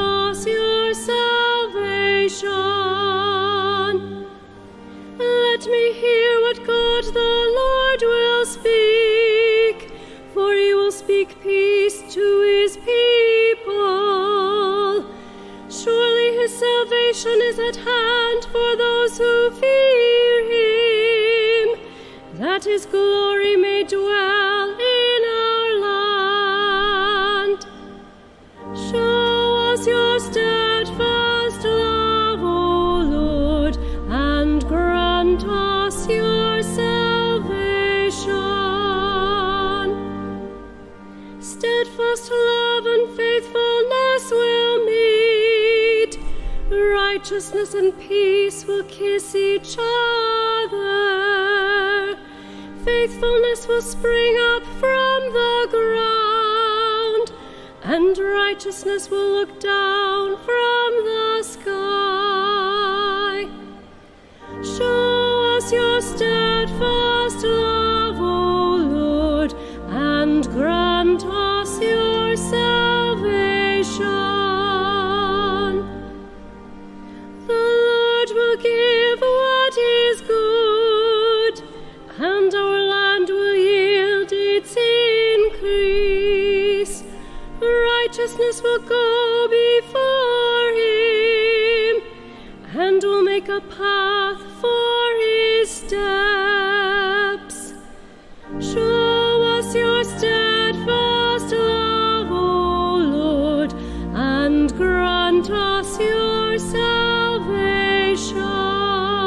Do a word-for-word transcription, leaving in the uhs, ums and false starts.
us your salvation. Let me hear what good the Lord will speak, for he will speak peace to his people. Surely his salvation is at hand for those who fear him, that his glory may dwell in our land. Show us your steadfast love, O Lord, and grant us your salvation. Steadfast love and faithfulness will meet, righteousness and peace will kiss each other. Faithfulness will spring up from the ground, and righteousness will look down from the sky. Show us your steadfast love, O Lord, and grant us your salvation. The Lord will give what is good, and our land will yield its increase. Righteousness will go before him, and will make a path for his steps. Show us your steadfast love, O Lord, and grant us your salvation.